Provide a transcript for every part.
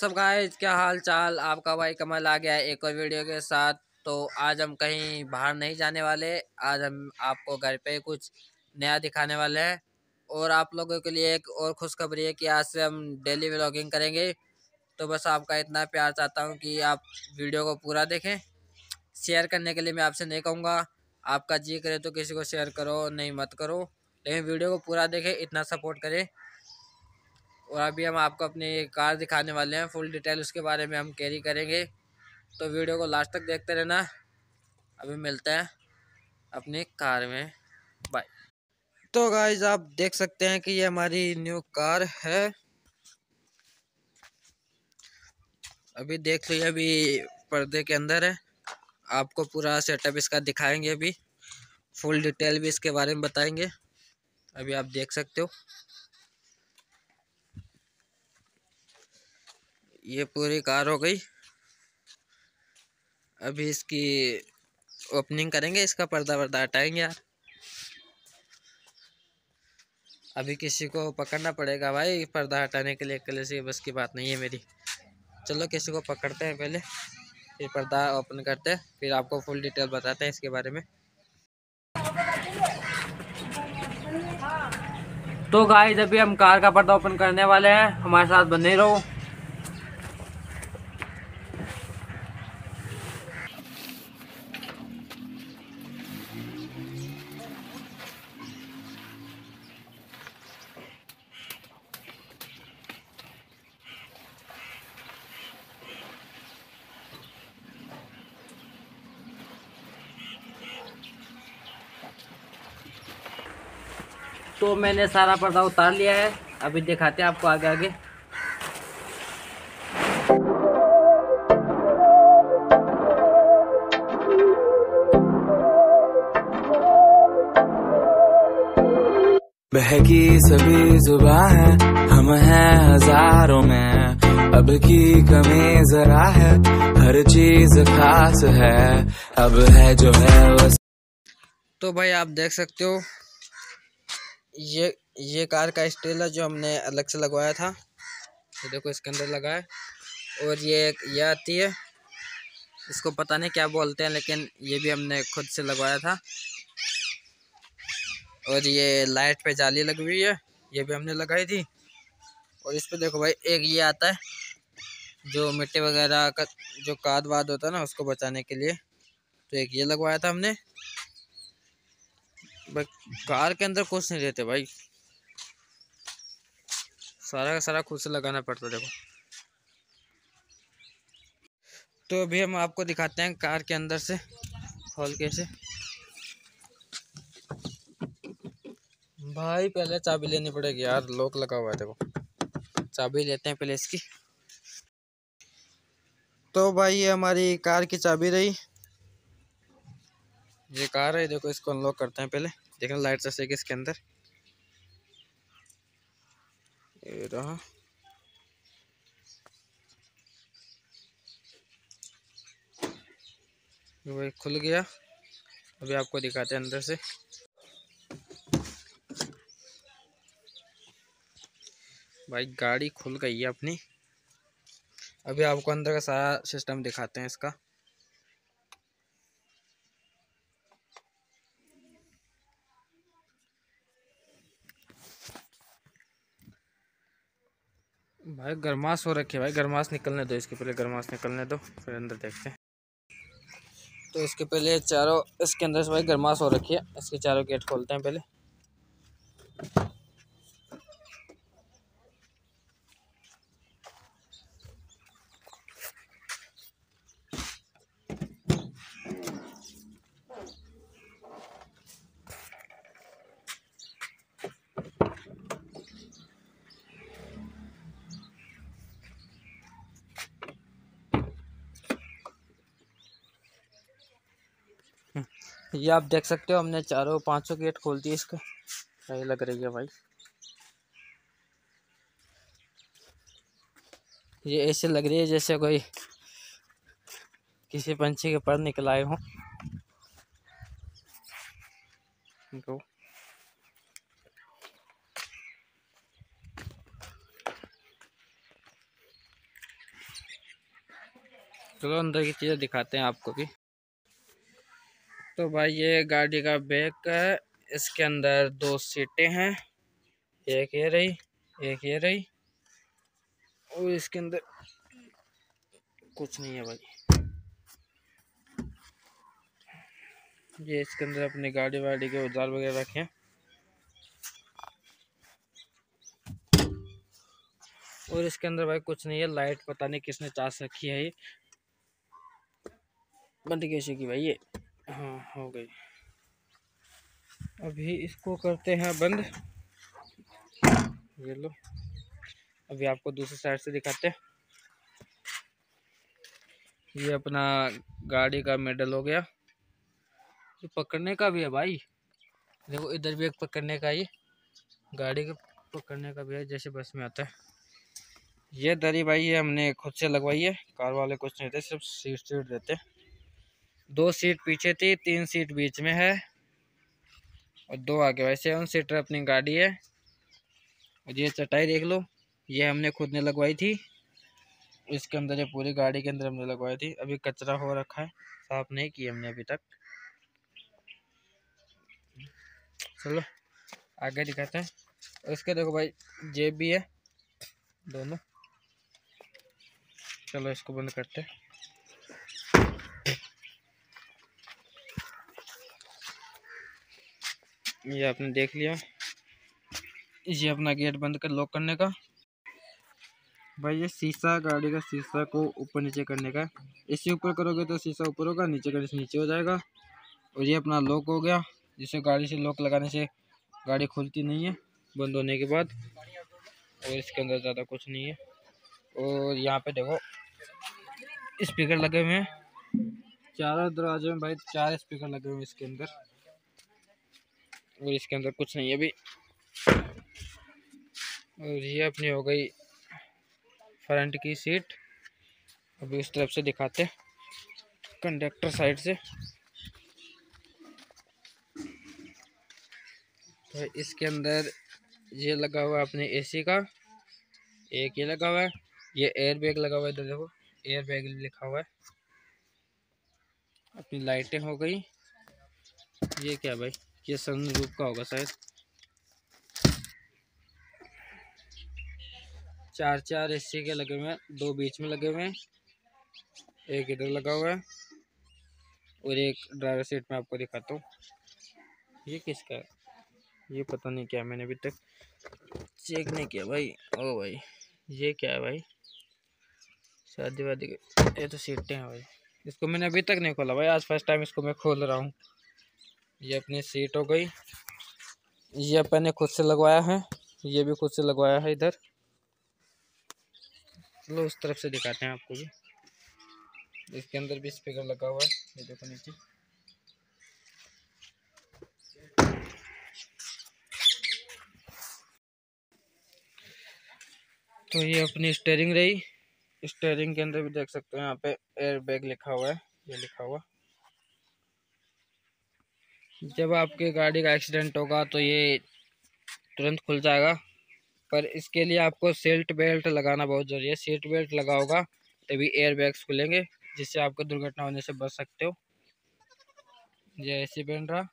सब गाइस, क्या हाल चाल, आपका भाई कमल आ गया एक और वीडियो के साथ। तो आज हम कहीं बाहर नहीं जाने वाले, आज हम आपको घर पे कुछ नया दिखाने वाले हैं। और आप लोगों के लिए एक और खुशखबरी है कि आज से हम डेली व्लॉगिंग करेंगे। तो बस आपका इतना प्यार चाहता हूं कि आप वीडियो को पूरा देखें। शेयर करने के लिए मैं आपसे नहीं कहूँगा, आपका जी करे तो किसी को शेयर करो, नहीं मत करो, लेकिन वीडियो को पूरा देखें, इतना सपोर्ट करें। और अभी हम आपको अपनी कार दिखाने वाले हैं, फुल डिटेल उसके बारे में हम कैरी करेंगे। तो वीडियो को लास्ट तक देखते रहना। अभी मिलते हैं अपनी कार में, बाय। तो गाइज आप देख सकते हैं कि ये हमारी न्यू कार है। अभी देख लीजिए, अभी पर्दे के अंदर है। आपको पूरा सेटअप इसका दिखाएंगे, अभी फुल डिटेल भी इसके बारे में बताएंगे। अभी आप देख सकते हो ये पूरी कार हो गई। अभी इसकी ओपनिंग करेंगे, इसका पर्दा वर्दा हटाएंगे यार। अभी किसी को पकड़ना पड़ेगा भाई पर्दा हटाने के लिए, अकेले से बस की बात नहीं है मेरी। चलो किसी को पकड़ते हैं पहले, फिर पर्दा ओपन करते हैं, फिर आपको फुल डिटेल बताते हैं इसके बारे में। तो गाइस अभी हम कार का पर्दा ओपन करने वाले हैं, हमारे साथ बने रहो। तो मैंने सारा पर्दा उतार लिया है, अभी दिखाते हैं आपको आगे आगे। बहकी सभी जुबां है, हम हैं हजारों में, अब की कमी जरा है, हर चीज खास है, अब है जो है बस। तो भाई आप देख सकते हो ये कार का स्टील है जो हमने अलग से लगवाया था, ये देखो इसके अंदर लगा है। और ये आती है, इसको पता नहीं क्या बोलते हैं, लेकिन ये भी हमने खुद से लगवाया था। और ये लाइट पे जाली लगी हुई है, ये भी हमने लगाई थी। और इस पे देखो भाई एक ये आता है जो मिट्टी वगैरह का जो काद वाद होता है ना, उसको बचाने के लिए, तो एक ये लगवाया था हमने। कार के अंदर कुछ नहीं देते भाई, सारा का सारा खुद से लगाना पड़ता है देखो। तो अभी हम आपको दिखाते हैं कार के अंदर से खोल के से। भाई पहले चाबी लेनी पड़ेगी यार, लॉक लगा हुआ है देखो, चाबी लेते हैं पहले इसकी। तो भाई ये हमारी कार की चाबी रही, ये कार है देखो, इसको अनलॉक करते हैं पहले, देखना लाइट चसेगी इसके अंदर। ये रहा, ये भाई खुल गया। अभी आपको दिखाते हैं अंदर से। भाई गाड़ी खुल गई है अपनी, अभी आपको अंदर का सारा सिस्टम दिखाते हैं इसका। भाई गर्माश हो रखी है भाई, गर्माश निकलने दो इसके, पहले गर्माश निकलने दो फिर अंदर देखते हैं। तो इसके पहले चारों, इसके अंदर से भाई गर्माश हो रखी है, इसके चारों गेट खोलते हैं पहले। ये आप देख सकते हो हमने चारों पांचों गेट खोल दिए इसका, सही लग रही है भाई। ये ऐसे लग रही है जैसे कोई किसी पंछी के पर निकलाए हो। चलो अंदर की चीज़ें दिखाते हैं आपको भी। तो भाई ये गाड़ी का बैक है, इसके अंदर दो सीटें हैं, एक ये रही एक ये रही, और इसके अंदर कुछ नहीं है भाई। ये इसके अंदर अपनी गाड़ी वाड़ी के औजार वगैरह रखे हैं। और इसके अंदर भाई कुछ नहीं है, लाइट पता नहीं किसने चार्ज रखी है, ये बंद कैसे की भाई ये। हाँ हो गई, अभी इसको करते हैं बंद। ये लो, अभी आपको दूसरी साइड से दिखाते हैं। ये अपना गाड़ी का मेडल हो गया, ये पकड़ने का भी है भाई, देखो इधर भी एक पकड़ने का, ये गाड़ी के पकड़ने का भी है जैसे बस में आता है। ये दरी भाई ये हमने खुद से लगवाई है, कार वाले कुछ नहीं देते, सिर्फ सीट देते। दो सीट पीछे थी, तीन सीट बीच में है और दो आगे भाई। 7 सीटर अपनी गाड़ी है। और ये चटाई देख लो, ये हमने खुद ने लगवाई थी, इसके अंदर ये पूरी गाड़ी के अंदर हमने लगवाई थी। अभी कचरा हो रखा है, साफ नहीं किया हमने अभी तक। चलो आगे दिखाते हैं। इसके देखो भाई जेब भी है दोनों। चलो इसको बंद करते हैं। ये आपने देख लिया, ये अपना गेट बंद कर लॉक करने का। भाई ये शीशा, गाड़ी का शीशा को ऊपर नीचे करने का, इसे ऊपर करोगे तो शीशा ऊपर होगा, नीचे करने से नीचे हो जाएगा। और ये अपना लॉक हो गया, जिसे गाड़ी से लॉक लगाने से गाड़ी खुलती नहीं है बंद होने के बाद। और इसके अंदर ज़्यादा कुछ नहीं है। और यहाँ पे देखो स्पीकर लगे हुए हैं चारों दरवाजे में भाई, 4 स्पीकर लगे हुए हैं इसके अंदर। और इसके अंदर कुछ नहीं है अभी। और ये अपनी हो गई फ्रंट की सीट। अभी उस तरफ से दिखाते कंडक्टर साइड से। तो इसके अंदर ये लगा हुआ है अपने एसी का, एक ये लगा हुआ है, ये एयरबैग लगा हुआ है, इधर देखो एयरबैग लिखा हुआ है। अपनी लाइटें हो गई। ये क्या भाई, ये सनरूफ का होगा शायद। 4 एसी के लगे हुए हैं, 2 बीच में लगे हुए हैं, एक इधर लगा हुआ है और एक ड्राइवर सीट में आपको दिखाता हूँ। ये किसका है ये पता नहीं, क्या मैंने अभी तक चेक नहीं किया भाई। ओ भाई ये क्या है भाई, शादी वादी के ये तो सीटें हैं भाई। इसको मैंने अभी तक नहीं खोला भाई, आज फर्स्ट टाइम इसको मैं खोल रहा हूँ। ये अपनी सीट हो गई, ये अपन ने खुद से लगवाया है, ये भी खुद से लगवाया है इधर। चलो उस तरफ से दिखाते हैं आपको भी। इसके अंदर भी स्पीकर लगा हुआ है, ये देखो नीचे। तो ये अपनी स्टेयरिंग रही, स्टेयरिंग के अंदर भी देख सकते हो यहाँ पे एयर बैग लिखा हुआ है, ये लिखा हुआ। जब आपके गाड़ी का एक्सीडेंट होगा तो ये तुरंत खुल जाएगा, पर इसके लिए आपको सीट बेल्ट लगाना बहुत ज़रूरी है। सीट बेल्ट लगाओगा तभी एयर बैग्स खुलेंगे, जिससे आपको दुर्घटना होने से बच सकते हो। ये ऐसी बन रहा,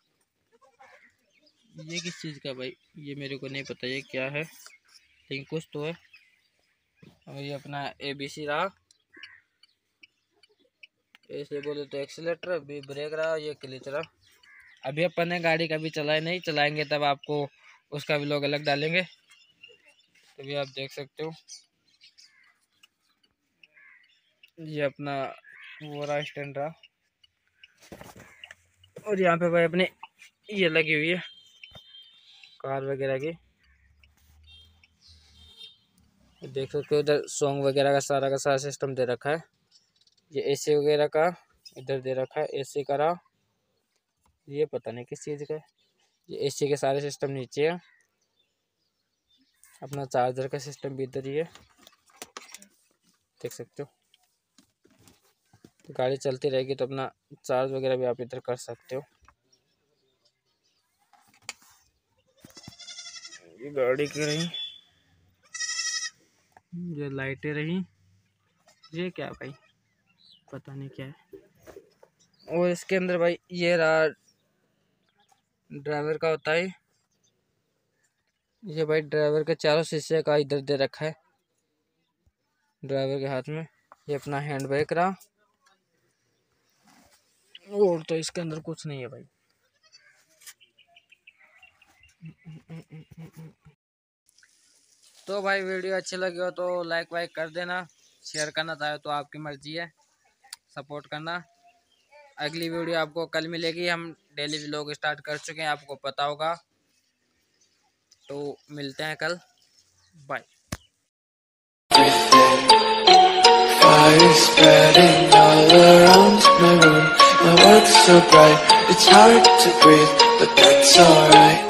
ये किस चीज़ का भाई ये मेरे को नहीं पता ये क्या है, लेकिन कुछ तो है। और ये अपना एबीसी रहा, इसलिए बोले तो एक्सीलेटर, अभी ब्रेक रहा, ये क्लच रहा। अभी अपन ने गाड़ी कभी चलाए नहीं, चलाएंगे तब आपको उसका भी लोग अलग डालेंगे, तभी आप देख सकते हो। ये अपना वो रहा स्टैंड रहा। और यहाँ पे भाई अपने ये लगी हुई है कार वगैरह की, देख सकते हो। उधर सॉन्ग वगैरह का सारा सिस्टम दे रखा है। ये एसी वगैरह का इधर दे रखा है, एसी का रहा, ये पता नहीं किस चीज़ का है। ये एसी के सारे सिस्टम नीचे है, अपना चार्जर का सिस्टम भी इधर ही है, देख सकते हो। तो गाड़ी चलती रहेगी तो अपना चार्ज वगैरह भी आप इधर कर सकते हो। ये गाड़ी की रही, ये लाइटें रही। ये क्या भाई, पता नहीं क्या है। और इसके अंदर भाई ये रहा ड्राइवर का होता है, ये भाई ड्राइवर के चारों शीशे का इधर दे रखा है ड्राइवर के हाथ में। ये अपना हैंड बैग रहा, और तो इसके अंदर कुछ नहीं है भाई। तो भाई वीडियो अच्छी लगी हो तो लाइक वाइक कर देना, शेयर करना चाहे तो आपकी मर्जी है, सपोर्ट करना। अगली वीडियो आपको कल मिलेगी, हम डेली व्लॉग स्टार्ट कर चुके हैं आपको पता होगा। तो मिलते हैं कल, बाय।